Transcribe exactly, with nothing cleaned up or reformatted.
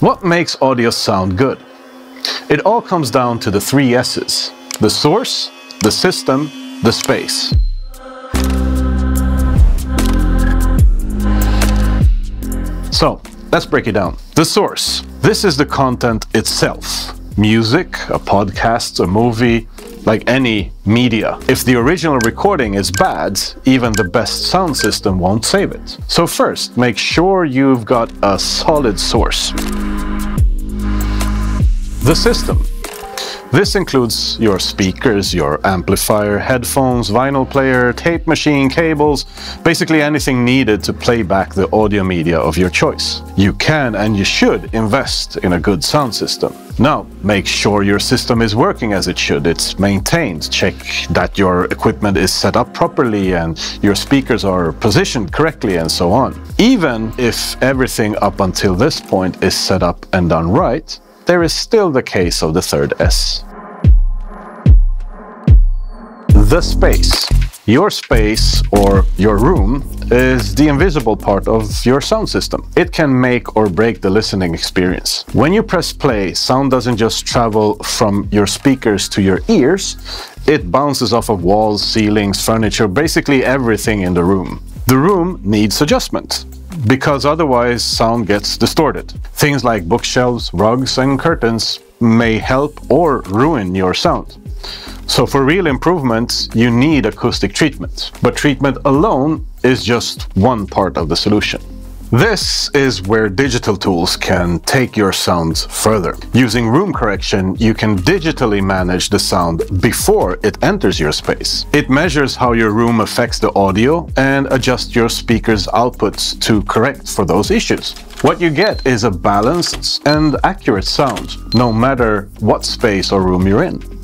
What makes audio sound good? It all comes down to the three S's: the source, the system, the space. So let's break it down. The source. This is the content itself. Music, a podcast, a movie, like any media. If the original recording is bad, even the best sound system won't save it. So first, make sure you've got a solid source. The system. This includes your speakers, your amplifier, headphones, vinyl player, tape machine, cables, basically anything needed to play back the audio media of your choice. You can and you should invest in a good sound system. Now, make sure your system is working as it should, it's maintained, check that your equipment is set up properly and your speakers are positioned correctly and so on. Even if everything up until this point is set up and done right, there is still the case of the third S. The space. Your space, or your room, is the invisible part of your sound system. It can make or break the listening experience. When you press play, sound doesn't just travel from your speakers to your ears, it bounces off of walls, ceilings, furniture, basically everything in the room. The room needs adjustment, because otherwise sound gets distorted. Things like bookshelves, rugs, and curtains may help or ruin your sound. So for real improvements, you need acoustic treatment. But treatment alone is just one part of the solution. This is where digital tools can take your sounds further. Using room correction, you can digitally manage the sound before it enters your space. It measures how your room affects the audio and adjusts your speaker's outputs to correct for those issues. What you get is a balanced and accurate sound, no matter what space or room you're in.